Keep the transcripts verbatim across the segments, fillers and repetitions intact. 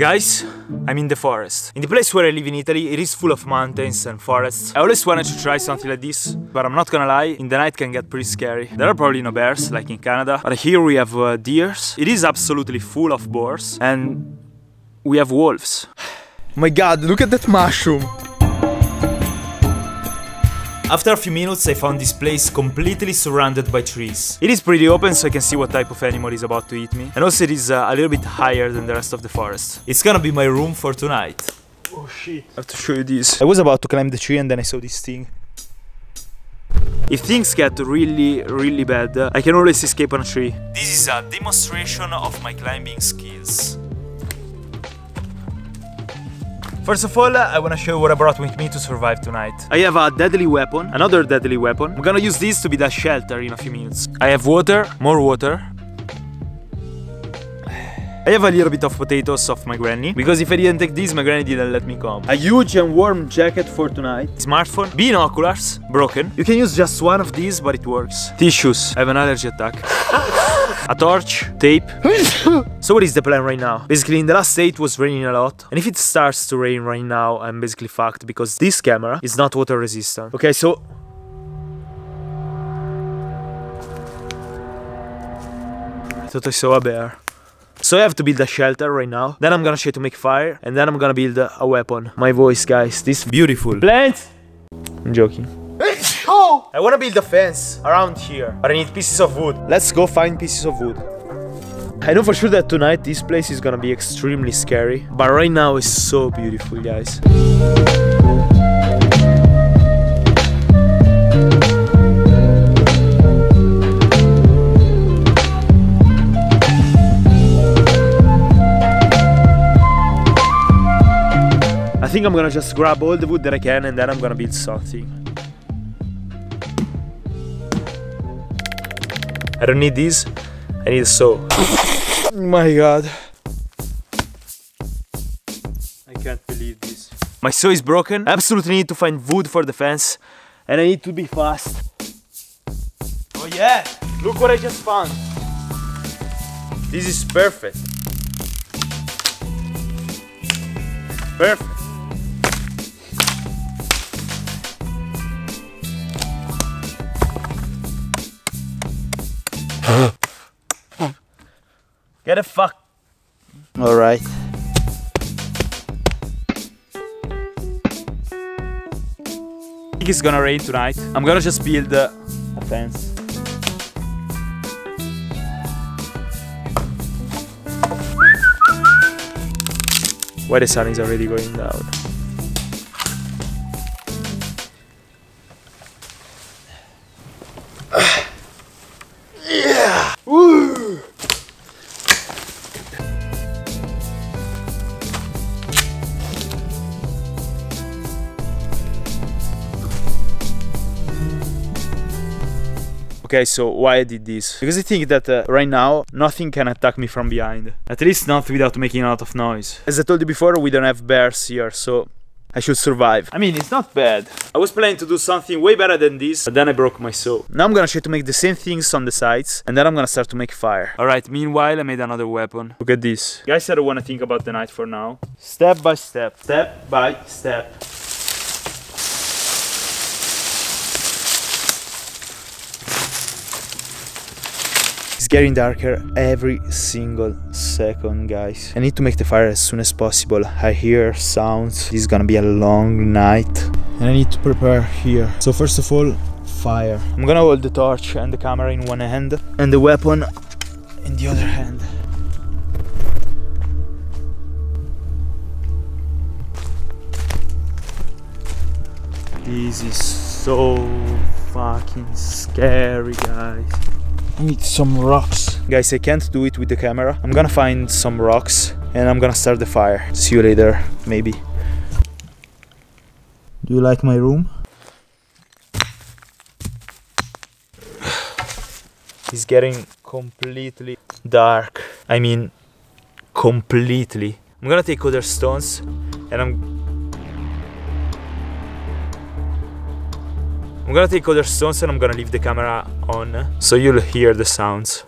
Guys, I'm in the forest. In the place where I live in Italy, it is full of mountains and forests. I always wanted to try something like this, but I'm not gonna lie, in the night can get pretty scary. There are probably no bears, like in Canada, but here we have uh, deers. It is absolutely full of boars, and we have wolves. Oh my god, look at that mushroom! After a few minutes I found this place completely surrounded by trees. It is pretty open so I can see what type of animal is about to eat me. And also it is uh, a little bit higher than the rest of the forest. It's gonna be my room for tonight. Oh shit. I have to show you this. I was about to climb the tree and then I saw this thing. If things get really, really bad, uh, I can always escape on a tree. This is a demonstration of my climbing skills. First of all, I want to show you what I brought with me to survive tonight. I have a deadly weapon, another deadly weapon. I'm gonna use this to be the shelter in a few minutes. I have water, more water. I have a little bit of potatoes of my granny, because if I didn't take this, my granny didn't let me come. A huge and warm jacket for tonight. Smartphone, binoculars, broken. You can use just one of these, but it works. Tissues, I have an allergy attack. A torch, tape. So what is the plan right now? Basically in the last day it was raining a lot, and if it starts to rain right now I'm basically fucked because this camera is not water resistant. Okay, so I thought I saw a bear. So I have to build a shelter right now, then I'm gonna try to make fire, and then I'm gonna build a weapon. My voice, guys, this beautiful plant. I'm joking. I wanna build a fence around here, but I need pieces of wood. Let's go find pieces of wood. I know for sure that tonight this place is gonna be extremely scary, but right now it's so beautiful, guys. I think I'm gonna just grab all the wood that I can and then I'm gonna build something. I don't need these, I need a saw. Oh my god. I can't believe this. My saw is broken, I absolutely need to find wood for the fence, and I need to be fast. Oh yeah, look what I just found. This is perfect. Perfect. Get the fuck. All right. I think it's gonna rain tonight. I'm gonna just build uh, a fence. Why the sun is already going down? Yeah. Woo. Okay, so why I did this? Because I think that uh, right now, nothing can attack me from behind. At least not without making a lot of noise. As I told you before, we don't have bears here, so I should survive. I mean, it's not bad. I was planning to do something way better than this, but then I broke my saw. Now I'm gonna try to make the same things on the sides, and then I'm gonna start to make fire. Alright, meanwhile, I made another weapon. Look at this. Guys, I don't wanna think about the night for now. Step by step. Step by step. Getting darker every single second, guys. I need to make the fire as soon as possible. I hear sounds. This is gonna be a long night. And I need to prepare here. So first of all, fire. I'm gonna hold the torch and the camera in one hand and the weapon in the other hand. This is so fucking scary, guys. I need some rocks. Guys, I can't do it with the camera. I'm gonna find some rocks and I'm gonna start the fire. See you later, maybe. Do you like my room? It's getting completely dark. I mean, completely. I'm gonna take other stones and I'm... I'm gonna take other stones and I'm gonna leave the camera on, so you'll hear the sounds.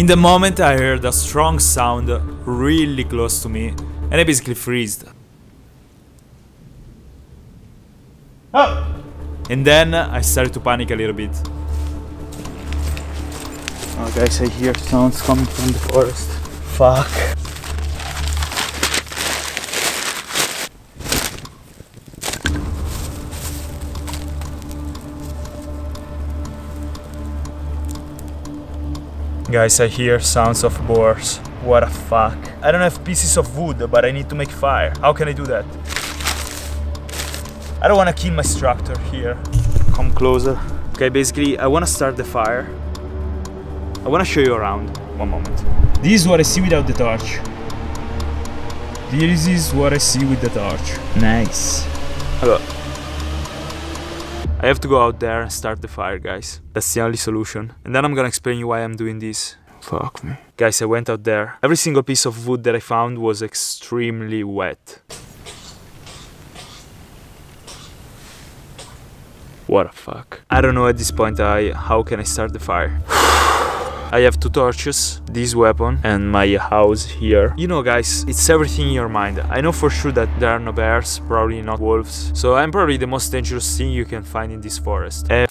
In the moment I heard a strong sound really close to me and I basically freezed. Oh. And then I started to panic a little bit. Oh guys, I hear sounds coming from the forest. Fuck. Guys, I hear sounds of boars. What a fuck. I don't have pieces of wood, but I need to make fire. How can I do that? I don't want to kill my structure here. Come closer. Okay, basically, I want to start the fire. I want to show you around. One moment. This is what I see without the torch. This is what I see with the torch. Nice. Hello. I have to go out there and start the fire, guys. That's the only solution. And then I'm gonna explain you why I'm doing this. Fuck me. Guys, I went out there. Every single piece of wood that I found was extremely wet. What a fuck. I don't know at this point I, how can I start the fire. I have two torches, this weapon, and my house here. You know, guys, it's everything in your mind. I know for sure that there are no bears, probably not wolves. So I'm probably the most dangerous thing you can find in this forest. Uh,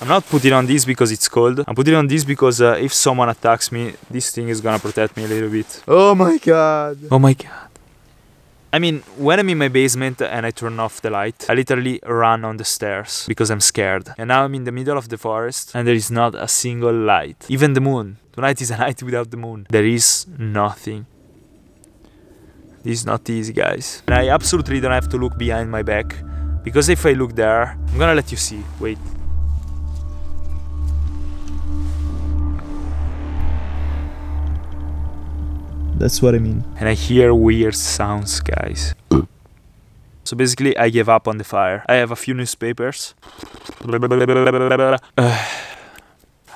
I'm not putting on this because it's cold. I'm putting on this because uh, if someone attacks me, this thing is gonna protect me a little bit. Oh my god. Oh my god. I mean, when I'm in my basement and I turn off the light, I literally run on the stairs because I'm scared. And now I'm in the middle of the forest and there is not a single light. Even the moon. Tonight is a night without the moon. There is nothing. This is not easy, guys. And I absolutely don't have to look behind my back, because if I look there, I'm gonna let you see. Wait. That's what I mean. And I hear weird sounds, guys. So basically, I gave up on the fire. I have a few newspapers. Uh,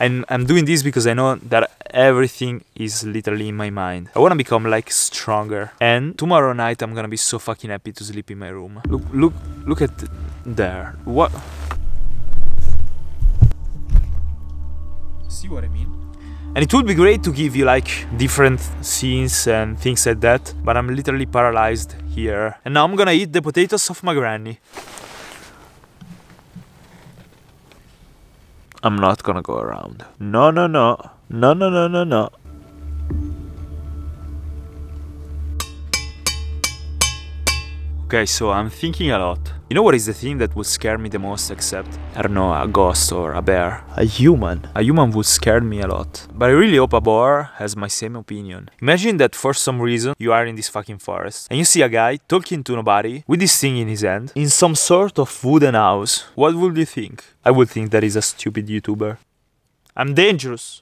and I'm doing this because I know that everything is literally in my mind. I want to become, like, stronger. And tomorrow night, I'm gonna be so fucking happy to sleep in my room. Look, look, look at there. What? See what I mean? And it would be great to give you like different scenes and things like that, but I'm literally paralyzed here. And now I'm gonna eat the potatoes of my granny. I'm not gonna go around. No, no, no. No, no, no, no, no. Okay, so I'm thinking a lot. You know what is the thing that would scare me the most except, I don't know, a ghost or a bear? A human. A human would scare me a lot. But I really hope a boar has my same opinion. Imagine that for some reason you are in this fucking forest and you see a guy talking to nobody with this thing in his hand in some sort of wooden house. What would you think? I would think that is a stupid YouTuber. I'm dangerous.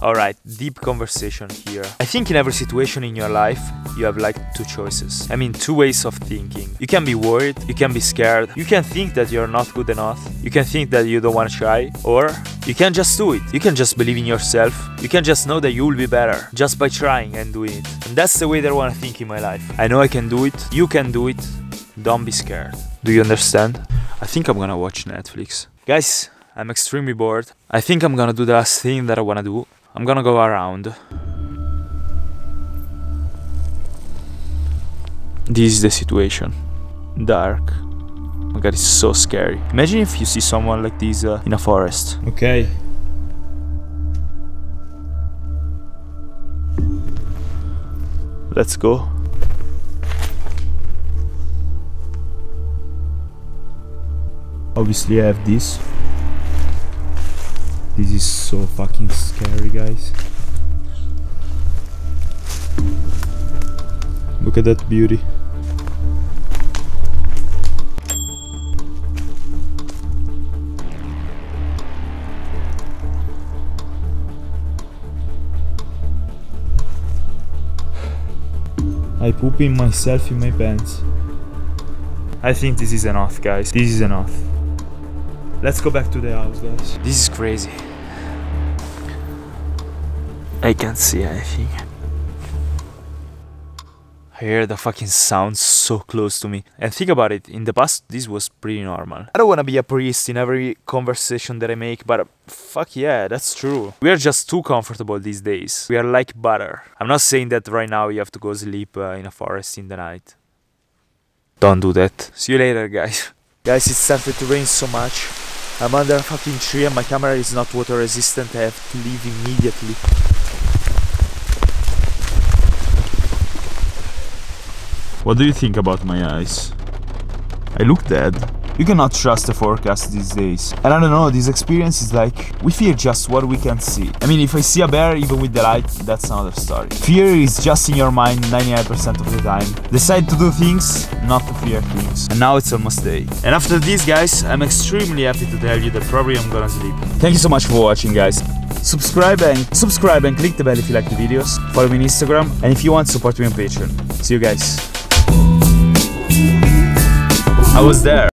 Alright, deep conversation here. I think in every situation in your life, you have like two choices. I mean, two ways of thinking. You can be worried, you can be scared, you can think that you're not good enough, you can think that you don't want to try, or you can just do it. You can just believe in yourself, you can just know that you will be better, just by trying and doing it. And that's the way that I want to think in my life. I know I can do it, you can do it, don't be scared. Do you understand? I think I'm gonna watch Netflix. Guys, I'm extremely bored. I think I'm gonna do the last thing that I wanna do. I'm gonna go around. This is the situation. Dark. Oh my god, it's so scary. Imagine if you see someone like this uh, in a forest. Okay. Let's go. Obviously I have this. This is so fucking scary, guys. Look at that beauty. I poop in myself in my pants. I think this is enough, guys. This is enough. Let's go back to the house, guys. This is crazy. I can't see anything. I I hear the fucking sound so close to me. And think about it, in the past this was pretty normal. I don't wanna be a priest in every conversation that I make, but fuck yeah, that's true. We are just too comfortable these days. We are like butter. I'm not saying that right now you have to go sleep uh, in a forest in the night. Don't do that. See you later, guys. Guys, it started to rain so much. I'm under a fucking tree and my camera is not water resistant. I have to leave immediately. What do you think about my eyes? I look dead. You cannot trust the forecast these days. And I don't know, this experience is like, we fear just what we can see. I mean, if I see a bear, even with the light, that's another story. Fear is just in your mind ninety-nine percent of the time. Decide to do things, not to fear things. And now it's almost day. And after this, guys, I'm extremely happy to tell you that probably I'm gonna sleep. Thank you so much for watching, guys. Subscribe and subscribe and click the bell if you like the videos. Follow me on Instagram. And if you want, support me on Patreon. See you guys. I was there.